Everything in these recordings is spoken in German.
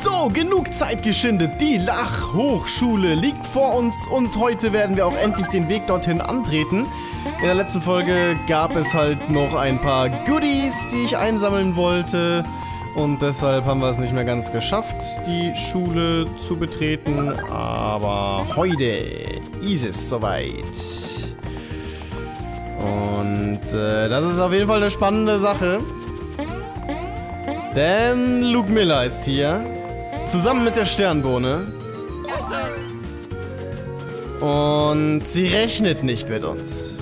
So, genug Zeit geschindet. Die Lachhochschule liegt vor uns und heute werden wir auch endlich den Weg dorthin antreten. In der letzten Folge gab es halt noch ein paar Goodies, die ich einsammeln wollte. Und deshalb haben wir es nicht mehr ganz geschafft, die Schule zu betreten. Aber heute ist es soweit. Und das ist auf jeden Fall eine spannende Sache. Denn Lugmilla ist hier. Zusammen mit der Sternbohne. Und sie rechnet nicht mit uns.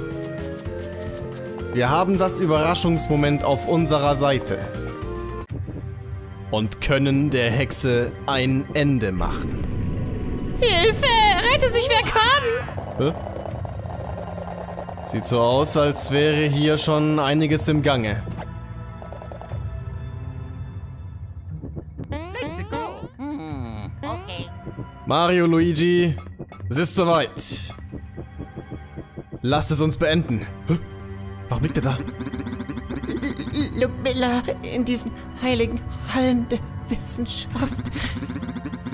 Wir haben das Überraschungsmoment auf unserer Seite. Und können der Hexe ein Ende machen. Hilfe! Rette sich, wer kann! Hä? Sieht so aus, als wäre hier schon einiges im Gange. Mario, Luigi, es ist soweit. Lasst es uns beenden. Hä? Warum liegt er da? Lugmilla, in diesen heiligen Hallen der Wissenschaft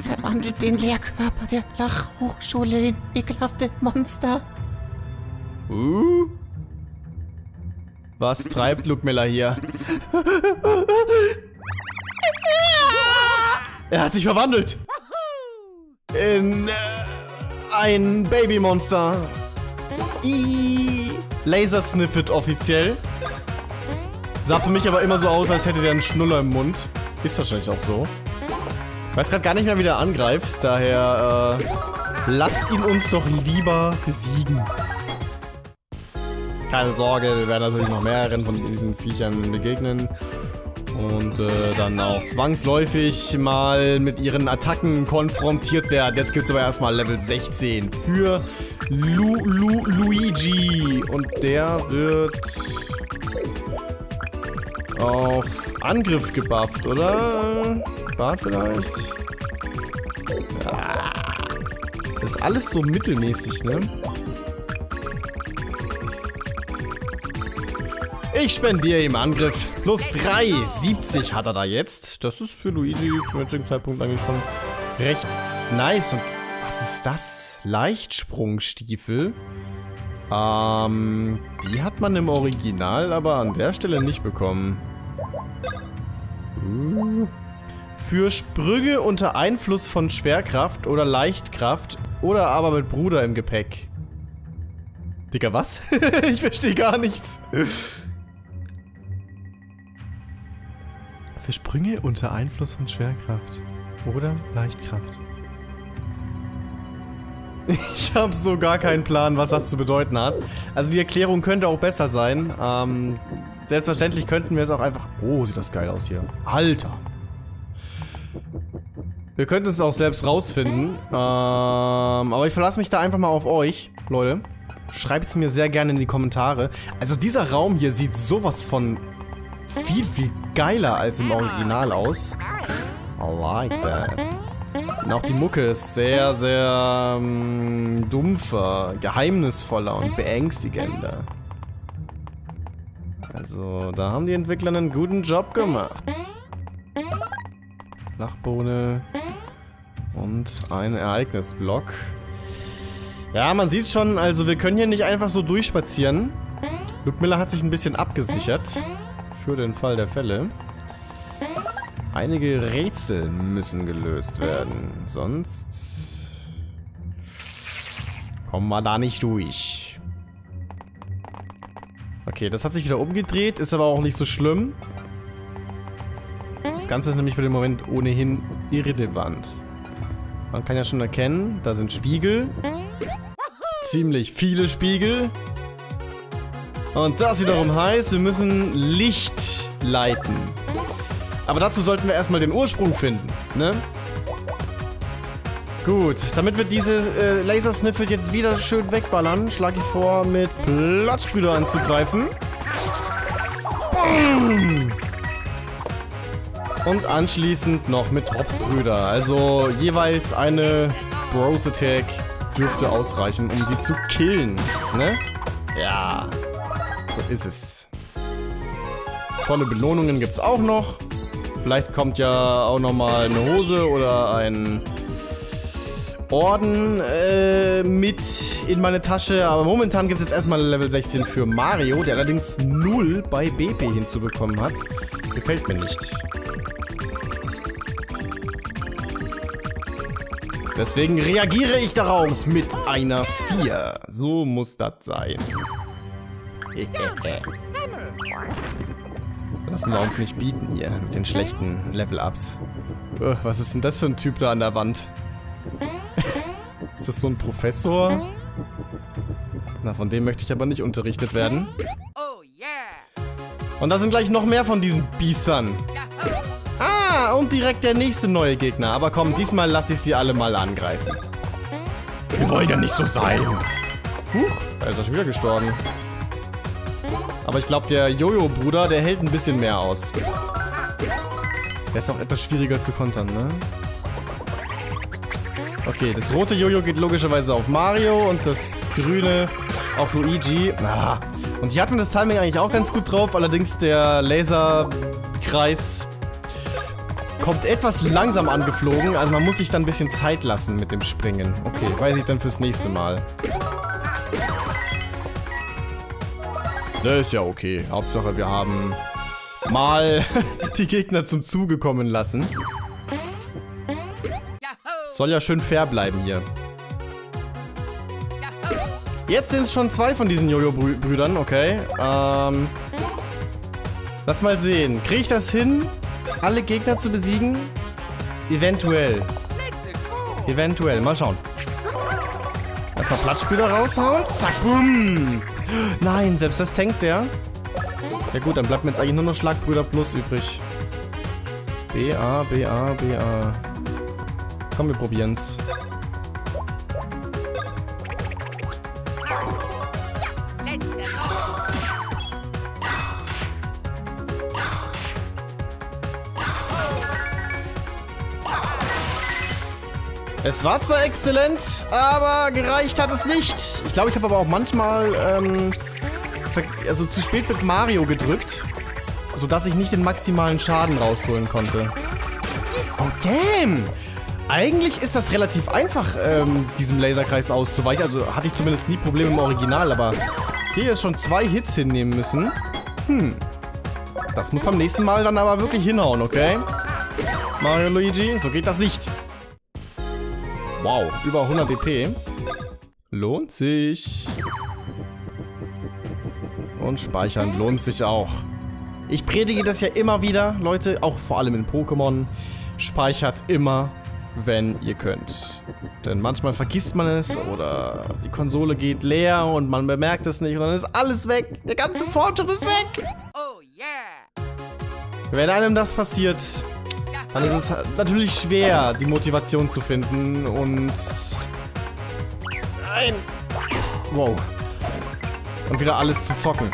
verwandelt den Lehrkörper der Lachhochschule in ekelhafte Monster. Was treibt Lugmilla hier? Er hat sich verwandelt. In ein Babymonster. Lasersniffet offiziell. Sah für mich aber immer so aus, als hätte der einen Schnuller im Mund. Ist wahrscheinlich auch so. Weiß gerade gar nicht mehr, wie der angreift. Daher lasst ihn uns doch lieber besiegen. Keine Sorge, wir werden natürlich noch mehreren von diesen Viechern begegnen. Und dann auch zwangsläufig mal mit ihren Attacken konfrontiert werden. Jetzt gibt es aber erstmal Level 16 für Luigi. Und der wird auf Angriff gebufft, oder? Bart vielleicht? Ja. Ist alles so mittelmäßig, ne? Ich spendiere ihm Angriff. Plus 3, 70 hat er da jetzt. Das ist für Luigi zum jetzigen Zeitpunkt eigentlich schon recht nice. Und was ist das? Leichtsprungstiefel. Die hat man im Original aber an der Stelle nicht bekommen. Für Sprünge unter Einfluss von Schwerkraft oder Leichtkraft oder aber mit Bruder im Gepäck. Digga, was? Ich verstehe gar nichts. Für Sprünge unter Einfluss von Schwerkraft oder Leichtkraft. Ich habe so gar keinen Plan, was das zu bedeuten hat. Also die Erklärung könnte auch besser sein. Selbstverständlich könnten wir es auch einfach... Oh, sieht das geil aus hier. Alter. Wir könnten es auch selbst rausfinden. Aber ich verlasse mich da einfach mal auf euch, Leute. Schreibt es mir sehr gerne in die Kommentare. Also dieser Raum hier sieht sowas von... viel geiler als im Original aus. I like that. Und auch die Mucke ist sehr, sehr dumpfer, geheimnisvoller und beängstigender. Also, da haben die Entwickler einen guten Job gemacht. Lachbohne und ein Ereignisblock. Ja, man sieht schon, also wir können hier nicht einfach so durchspazieren. Lugmilla hat sich ein bisschen abgesichert. Für den Fall der Fälle. Einige Rätsel müssen gelöst werden. Sonst kommen wir da nicht durch. Okay, das hat sich wieder umgedreht. Ist aber auch nicht so schlimm. Das Ganze ist nämlich für den Moment ohnehin irrelevant. Man kann ja schon erkennen, da sind Spiegel. Ziemlich viele Spiegel. Und das wiederum heißt, wir müssen Licht leiten. Aber dazu sollten wir erstmal den Ursprung finden, ne? Gut, damit wir diese Lasersniffet jetzt wieder schön wegballern, schlage ich vor, mit Platschbrüder anzugreifen. Boom! Und anschließend noch mit Dropsbrüder. Also jeweils eine Bros Attack dürfte ausreichen, um sie zu killen, ne? Ja... So ist es. Tolle Belohnungen gibt's auch noch. Vielleicht kommt ja auch nochmal eine Hose oder ein Orden mit in meine Tasche. Aber momentan gibt es erstmal Level 16 für Mario, der allerdings 0 bei BP hinzubekommen hat. Gefällt mir nicht. Deswegen reagiere ich darauf mit einer 4. So muss das sein. Lassen wir uns nicht bieten hier mit den schlechten Level-Ups. Was ist denn das für ein Typ da an der Wand? Ist das so ein Professor? Na, von dem möchte ich aber nicht unterrichtet werden. Und da sind gleich noch mehr von diesen Biestern. Ah, und direkt der nächste neue Gegner. Aber komm, diesmal lasse ich sie alle mal angreifen. Wir wollen ja nicht so sein. Huch, da ist er schon wieder gestorben. Aber ich glaube, der Jojo-Bruder, der hält ein bisschen mehr aus. Der ist auch etwas schwieriger zu kontern, ne? Okay, das rote Jojo geht logischerweise auf Mario und das grüne auf Luigi. Ah. Und hier hat man das Timing eigentlich auch ganz gut drauf. Allerdings der Laserkreis kommt etwas langsam angeflogen. Also man muss sich dann ein bisschen Zeit lassen mit dem Springen. Okay, weiß ich dann fürs nächste Mal. Das ist ja okay. Hauptsache, wir haben mal die Gegner zum Zuge kommen lassen. Soll ja schön fair bleiben hier. Jetzt sind es schon 2 von diesen Jojo-Brüdern, okay. Lass mal sehen. Kriege ich das hin, alle Gegner zu besiegen? Eventuell. Eventuell. Mal schauen. Erstmal Platschspieler raushauen. Zack, bumm. Nein, selbst das tankt der. Ja gut, dann bleibt mir jetzt eigentlich nur noch Schlagbrüder plus übrig. BA, BA, BA. Komm, wir probieren's. Es war zwar exzellent, aber gereicht hat es nicht. Ich glaube, ich habe aber auch manchmal also zu spät mit Mario gedrückt, sodass ich nicht den maximalen Schaden rausholen konnte. Oh, damn! Eigentlich ist das relativ einfach, diesem Laserkreis auszuweichen. Also hatte ich zumindest nie Probleme im Original, aber hier ist schon 2 Hits hinnehmen müssen. Hm. Das muss beim nächsten Mal dann aber wirklich hinhauen, okay? Mario, Luigi, so geht das nicht. Wow, über 100 DP. Lohnt sich. Und speichern lohnt sich auch. Ich predige das ja immer wieder, Leute, auch vor allem in Pokémon. Speichert immer, wenn ihr könnt. Denn manchmal vergisst man es oder die Konsole geht leer und man bemerkt es nicht und dann ist alles weg. Der ganze Fortschritt ist weg. Oh yeah. Wenn einem das passiert, dann ist es natürlich schwer, die Motivation zu finden und nein. Wow. Und wieder alles zu zocken.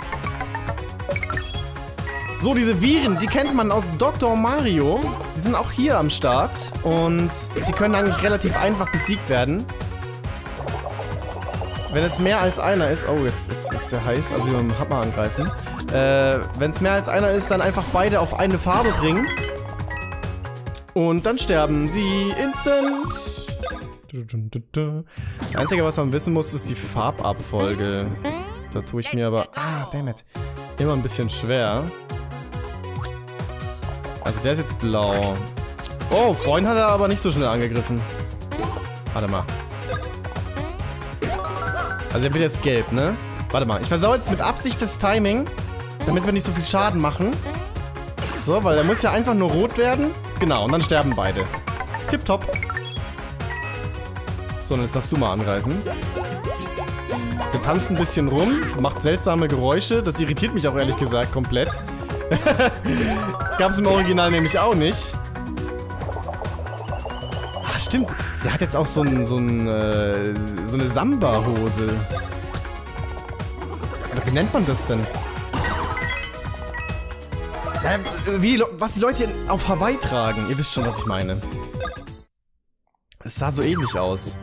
So, diese Viren, die kennt man aus Dr. Mario. Die sind auch hier am Start und sie können eigentlich relativ einfach besiegt werden. Wenn es mehr als einer ist... Oh, jetzt ist der heiß, also wir müssen Hammer angreifen. Wenn es mehr als einer ist, dann einfach beide auf eine Farbe bringen. Und dann sterben sie instant. Das Einzige, was man wissen muss, ist die Farbabfolge. Da tue ich mir aber... Ah, dammit. Immer ein bisschen schwer. Also der ist jetzt blau. Oh, vorhin hat er aber nicht so schnell angegriffen. Warte mal. Also er wird jetzt gelb, ne? Warte mal. Ich versau jetzt mit Absicht das Timing, damit wir nicht so viel Schaden machen. So, weil er muss ja einfach nur rot werden. Genau, und dann sterben beide. Tipptopp. So, und jetzt darfst du mal angreifen. Der tanzt ein bisschen rum, macht seltsame Geräusche. Das irritiert mich auch ehrlich gesagt komplett. Gab es im Original nämlich auch nicht. Ah, stimmt. Der hat jetzt auch so eine Samba-Hose. Oder wie nennt man das denn? Was die Leute auf Hawaii tragen. Ihr wisst schon, was ich meine. Es sah so ähnlich aus.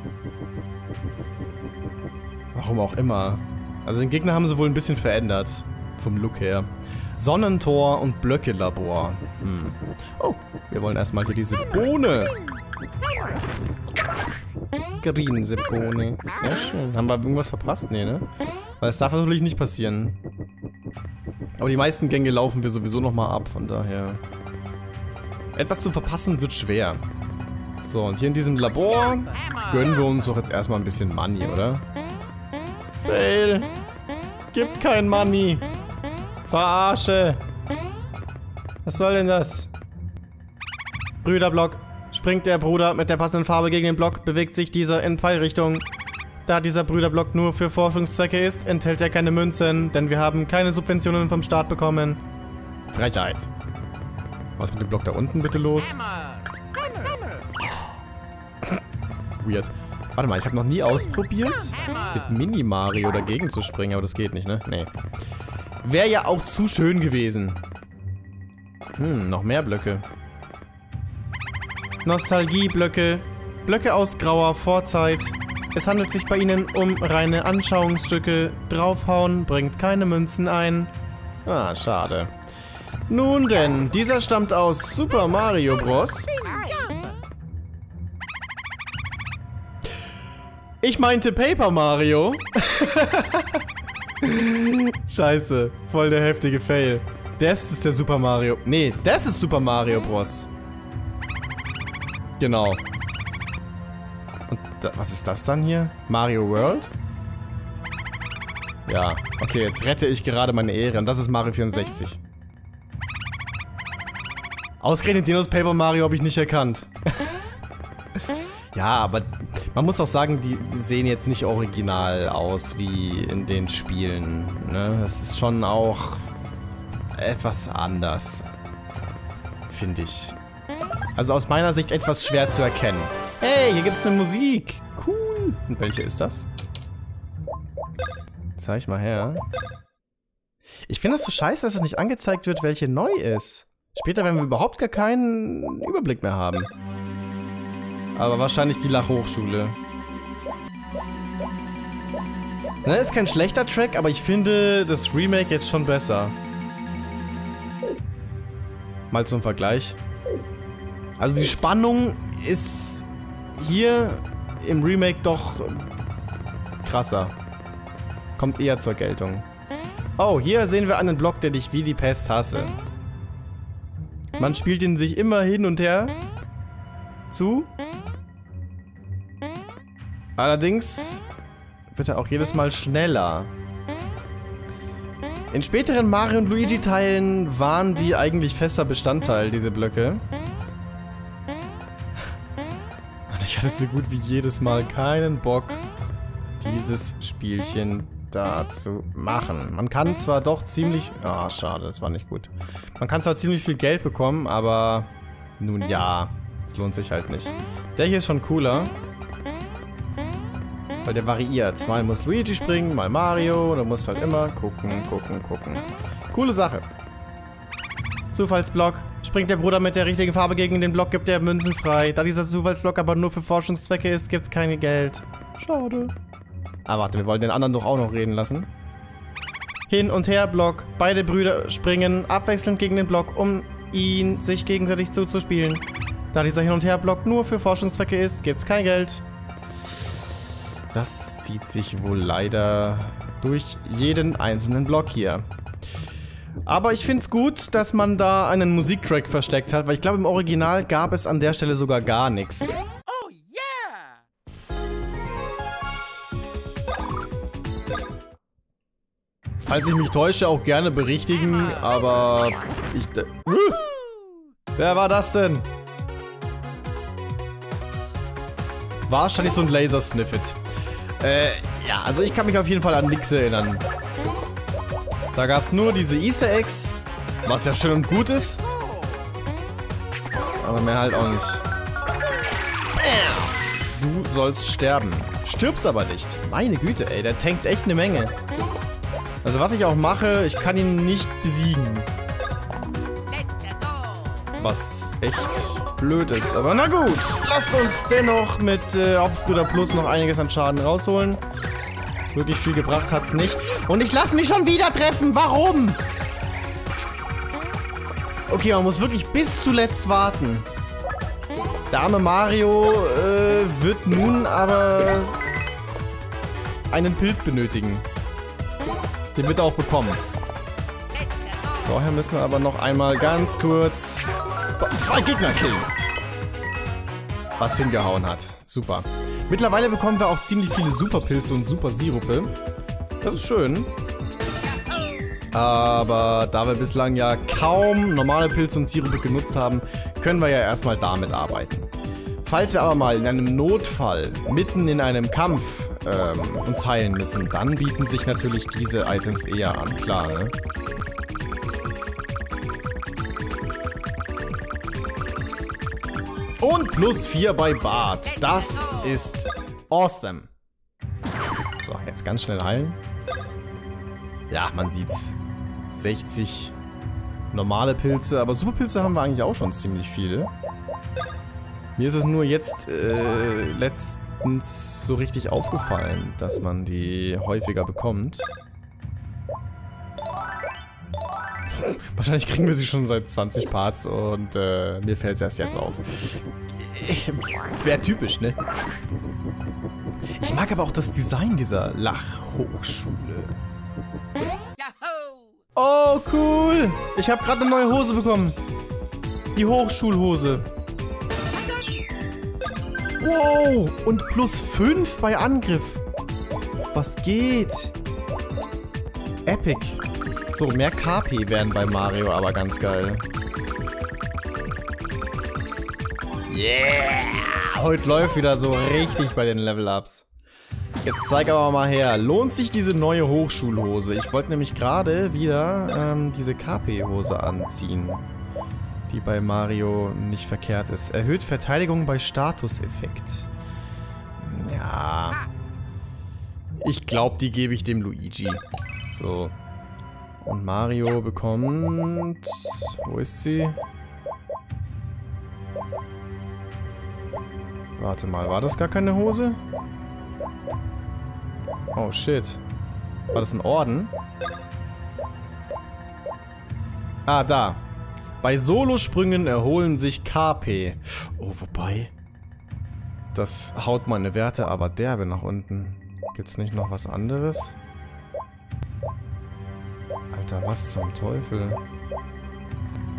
Warum auch immer. Also den Gegner haben sie wohl ein bisschen verändert. vom Look her. Sonnentor und Blöcke-Labor. Hm. Oh, wir wollen erstmal hier diese Bohne. Grinsebohne. Sehr schön. Haben wir irgendwas verpasst? Nee, ne? Weil es darf natürlich nicht passieren. Aber die meisten Gänge laufen wir sowieso nochmal ab, von daher. Etwas zu verpassen wird schwer. So, und hier in diesem Labor gönnen wir uns doch jetzt erstmal ein bisschen Money, oder? Fail! Gibt kein Money! Verarsche! Was soll denn das? Brüderblock. Springt der Bruder mit der passenden Farbe gegen den Block, bewegt sich dieser in Pfeilrichtung. Da dieser Brüderblock nur für Forschungszwecke ist, enthält er keine Münzen, denn wir haben keine Subventionen vom Staat bekommen. Frechheit. Was ist mit dem Block da unten bitte los? Weird. Warte mal, ich habe noch nie ausprobiert, mit Mini-Mario dagegen zu springen, aber das geht nicht, ne? Nee. Wäre ja auch zu schön gewesen. Hm, noch mehr Blöcke. Nostalgie-Blöcke. Blöcke aus grauer Vorzeit. Es handelt sich bei ihnen um reine Anschauungsstücke. Draufhauen bringt keine Münzen ein. Ah, schade. Nun denn, dieser stammt aus Super Mario Bros. Ich meinte Paper Mario. Scheiße, voll der heftige Fail. Das ist der Super Mario. Nee, das ist Super Mario Bros. Genau. Und da, was ist das dann hier? Mario World? Ja, okay, jetzt rette ich gerade meine Ehre und das ist Mario 64. Ausgerechnet den aus Paper Mario habe ich nicht erkannt. Ja, aber man muss auch sagen, die sehen jetzt nicht original aus wie in den Spielen. Ne? Das ist schon auch etwas anders, finde ich. Also aus meiner Sicht etwas schwer zu erkennen. Hey, hier gibt's eine Musik. Cool. Und welche ist das? Zeig ich mal her. Ich finde das so scheiße, dass es nicht angezeigt wird, welche neu ist. Später werden wir überhaupt gar keinen Überblick mehr haben. Aber wahrscheinlich die Lachhochschule. Ne, ist kein schlechter Track, aber ich finde das Remake jetzt schon besser. Mal zum Vergleich. Also die Spannung ist hier im Remake doch krasser. Kommt eher zur Geltung. Oh, hier sehen wir einen Block, den ich wie die Pest hasse. Man spielt ihn sich immer hin und her zu. Allerdings wird er auch jedes Mal schneller. In späteren Mario und Luigi-Teilen waren die eigentlich fester Bestandteil, diese Blöcke. Ich hatte so gut wie jedes Mal keinen Bock, dieses Spielchen da zu machen. Man kann zwar doch ziemlich... Ah, schade, das war nicht gut. Man kann zwar ziemlich viel Geld bekommen, aber... Nun ja, es lohnt sich halt nicht. Der hier ist schon cooler. Weil der variiert. Mal muss Luigi springen, mal Mario. Du musst halt immer gucken. Coole Sache. Zufallsblock. Springt der Bruder mit der richtigen Farbe gegen den Block, gibt er Münzen frei. Da dieser Zufallsblock aber nur für Forschungszwecke ist, gibt's kein Geld. Schade. Aber warte, wir wollen den anderen doch auch noch reden lassen. Hin und Her Block. Beide Brüder springen abwechselnd gegen den Block, um ihn sich gegenseitig zuzuspielen. Da dieser Hin und Her Block nur für Forschungszwecke ist, gibt's kein Geld. Das zieht sich wohl leider durch jeden einzelnen Block hier. Aber ich finde es gut, dass man da einen Musiktrack versteckt hat, weil ich glaube, im Original gab es an der Stelle sogar gar nichts. Oh yeah! Falls ich mich täusche, auch gerne berichtigen, aber ich... Wer war das denn? Wahrscheinlich so ein Lasersniffet. Ja, also ich kann mich auf jeden Fall an nichts erinnern. Da gab es nur diese Easter Eggs, was ja schön und gut ist. Aber mehr halt auch nicht. Du sollst sterben. Stirbst aber nicht. Meine Güte, ey, der tankt echt eine Menge. Also was ich auch mache, ich kann ihn nicht besiegen. Was echt blöd ist. Aber na gut, lasst uns dennoch mit Hauptbruder Plus noch einiges an Schaden rausholen. Wirklich viel gebracht hat's nicht. Und ich lasse mich schon wieder treffen. Warum? Okay, man muss wirklich bis zuletzt warten. Der arme Mario wird nun aber einen Pilz benötigen. Den wird er auch bekommen. Vorher müssen wir aber noch einmal ganz kurz zwei Gegner killen. Was hingehauen hat. Super. Mittlerweile bekommen wir auch ziemlich viele Superpilze und Supersirupe. Das ist schön. Aber da wir bislang ja kaum normale Pilze und Sirupe genutzt haben, können wir ja erstmal damit arbeiten. Falls wir aber mal in einem Notfall, mitten in einem Kampf, uns heilen müssen, dann bieten sich natürlich diese Items eher an. Klar, ne? Und plus 4 bei Bart. Das ist awesome. So, jetzt ganz schnell heilen. Ja, man sieht's. 60 normale Pilze. Aber Superpilze haben wir eigentlich auch schon ziemlich viele. Mir ist es nur jetzt letztens so richtig aufgefallen, dass man die häufiger bekommt. Wahrscheinlich kriegen wir sie schon seit 20 Parts und mir fällt es erst jetzt auf. Wäre typisch, ne? Ich mag aber auch das Design dieser Lachhochschule. Oh, cool! Ich habe gerade eine neue Hose bekommen. Die Hochschulhose. Wow! Und plus 5 bei Angriff. Was geht? Epic. So, mehr KP wären bei Mario aber ganz geil. Yeah! Heute läuft wieder so richtig bei den Level-Ups. Jetzt zeig aber mal her. Lohnt sich diese neue Hochschulhose? Ich wollte nämlich gerade wieder diese KP-Hose anziehen. Die bei Mario nicht verkehrt ist. Erhöht Verteidigung bei Statuseffekt. Ja. Ich glaube, die gebe ich dem Luigi. So. Und Mario bekommt... Wo ist sie? Warte mal, war das gar keine Hose? Oh shit. War das ein Orden? Ah, da. Bei Solosprüngen erholen sich KP. Oh, wobei... Das haut meine Werte aber derbe nach unten. Gibt's nicht noch was anderes? Alter, was zum Teufel?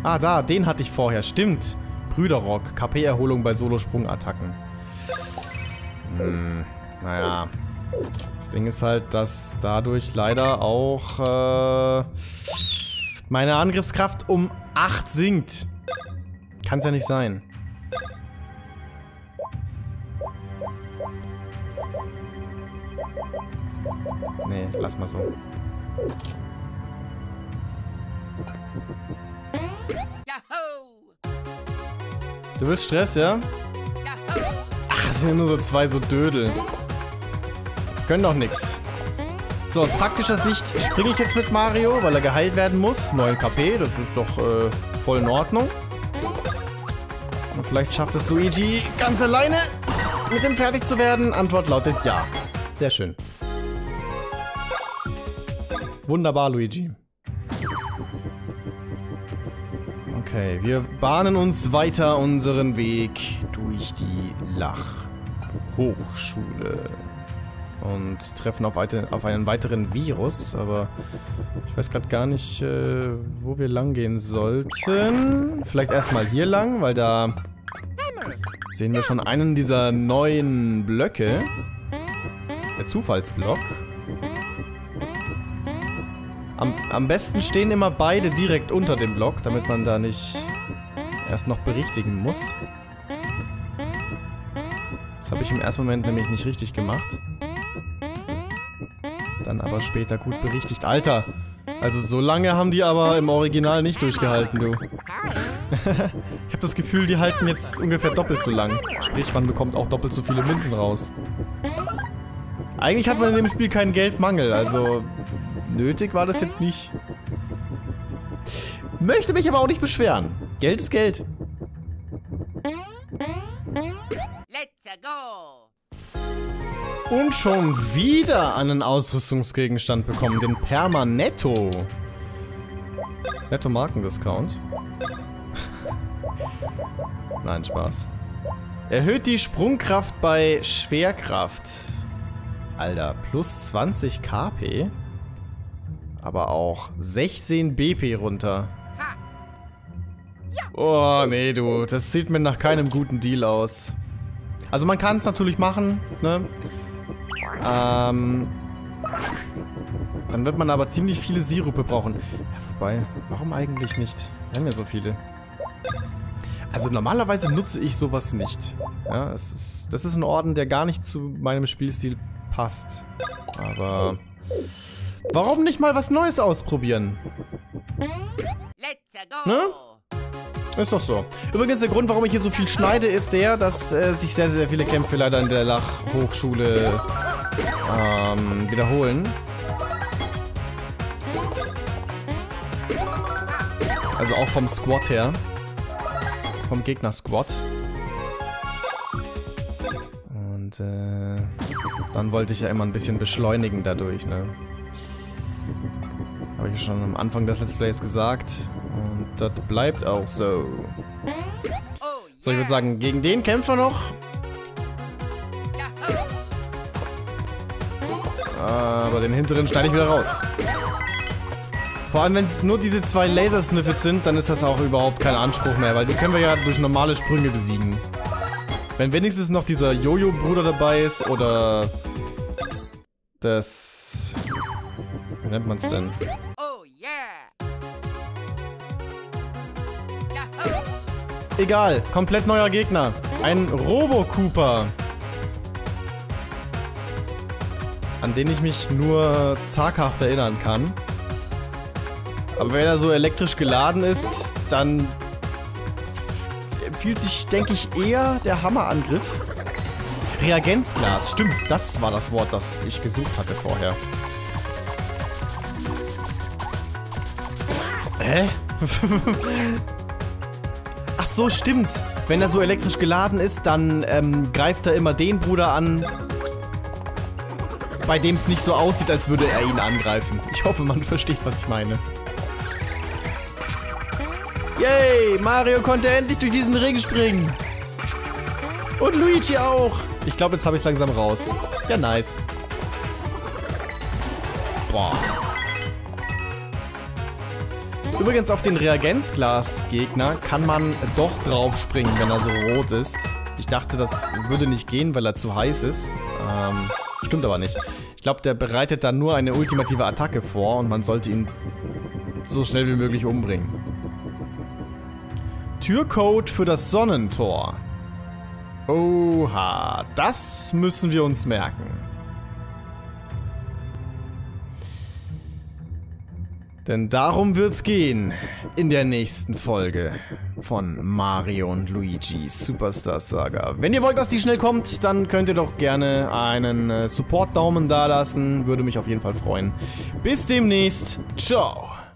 Ah, da, den hatte ich vorher. Stimmt. Brüderrock. KP-Erholung bei Solosprungattacken. Naja. Das Ding ist halt, dass dadurch leider auch meine Angriffskraft um 8 sinkt. Kann's ja nicht sein. Nee, lass mal so. Du willst Stress, ja? Ach, es sind ja nur so zwei so Dödel. Können doch nix. So, aus taktischer Sicht springe ich jetzt mit Mario, weil er geheilt werden muss. 9 KP, das ist doch voll in Ordnung. Und vielleicht schafft es Luigi ganz alleine mit dem fertig zu werden. Antwort lautet ja. Sehr schön. Wunderbar, Luigi. Okay, wir bahnen uns weiter unseren Weg durch die Lachhochschule und treffen auf einen weiteren Virus, aber ich weiß gerade gar nicht, wo wir lang gehen sollten. Vielleicht erstmal hier lang, weil da sehen wir schon einen dieser neuen Blöcke. Der Zufallsblock. Am besten stehen immer beide direkt unter dem Block, damit man da nicht erst noch berichtigen muss. Das habe ich im ersten Moment nämlich nicht richtig gemacht. Dann aber später gut berichtigt. Alter! Also so lange haben die aber im Original nicht durchgehalten, du. Ich habe das Gefühl, die halten jetzt ungefähr doppelt so lang. Sprich, man bekommt auch doppelt so viele Münzen raus. Eigentlich hat man in dem Spiel keinen Geldmangel, also... Nötig war das jetzt nicht. Möchte mich aber auch nicht beschweren. Geld ist Geld. Let's go. Und schon wieder einen Ausrüstungsgegenstand bekommen, den Permanetto. Netto Markendiscount. Nein, Spaß. Erhöht die Sprungkraft bei Schwerkraft. Alter, plus 20 KP. Aber auch 16 BP runter. Oh, nee, du. Das sieht mir nach keinem guten Deal aus. Also man kann es natürlich machen, ne? Dann wird man aber ziemlich viele Sirupe brauchen. Ja, wobei, warum eigentlich nicht? Wir haben ja so viele. Also normalerweise nutze ich sowas nicht. Ja, das ist ein Orden, der gar nicht zu meinem Spielstil passt. Aber warum nicht mal was Neues ausprobieren? Ne? Ist doch so. Übrigens, der Grund, warum ich hier so viel schneide, ist der, dass sich sehr, sehr viele Kämpfe leider in der Lachhochschule wiederholen. Also auch vom Squad her. Vom Gegner-Squad. Und dann wollte ich ja immer ein bisschen beschleunigen dadurch, ne? Habe ich schon am Anfang des Let's Plays gesagt. Und das bleibt auch so. So, ich würde sagen, gegen den kämpfen wir noch. Aber den hinteren schneide ich wieder raus. Vor allem, wenn es nur diese zwei Lasersniffet sind, dann ist das auch überhaupt kein Anspruch mehr, weil die können wir ja durch normale Sprünge besiegen. Wenn wenigstens noch dieser Jojo-Bruder dabei ist oder das... Wie nennt man's denn? Egal, komplett neuer Gegner. Ein Robo-Cooper. An den ich mich nur zaghaft erinnern kann. Aber wenn er so elektrisch geladen ist, dann empfiehlt sich, denke ich, eher der Hammerangriff. Reagenzglas, stimmt, das war das Wort, das ich gesucht hatte vorher. Hä? Ach so, stimmt. Wenn er so elektrisch geladen ist, dann greift er immer den Bruder an, bei dem es nicht so aussieht, als würde er ihn angreifen. Ich hoffe, man versteht, was ich meine. Yay! Mario konnte endlich durch diesen Ring springen. Und Luigi auch. Ich glaube, jetzt habe ich es langsam raus. Ja, nice. Boah. Übrigens, auf den Reagenzglas-Gegner kann man doch drauf springen, wenn er so rot ist. Ich dachte, das würde nicht gehen, weil er zu heiß ist. Stimmt aber nicht. Ich glaube, der bereitet dann nur eine ultimative Attacke vor und man sollte ihn so schnell wie möglich umbringen. Türcode für das Sonnentor. Oha, das müssen wir uns merken. Denn darum wird's gehen in der nächsten Folge von Mario und Luigi Superstar Saga. Wenn ihr wollt, dass die schnell kommt, dann könnt ihr doch gerne einen Support-Daumen da lassen. Würde mich auf jeden Fall freuen. Bis demnächst. Ciao.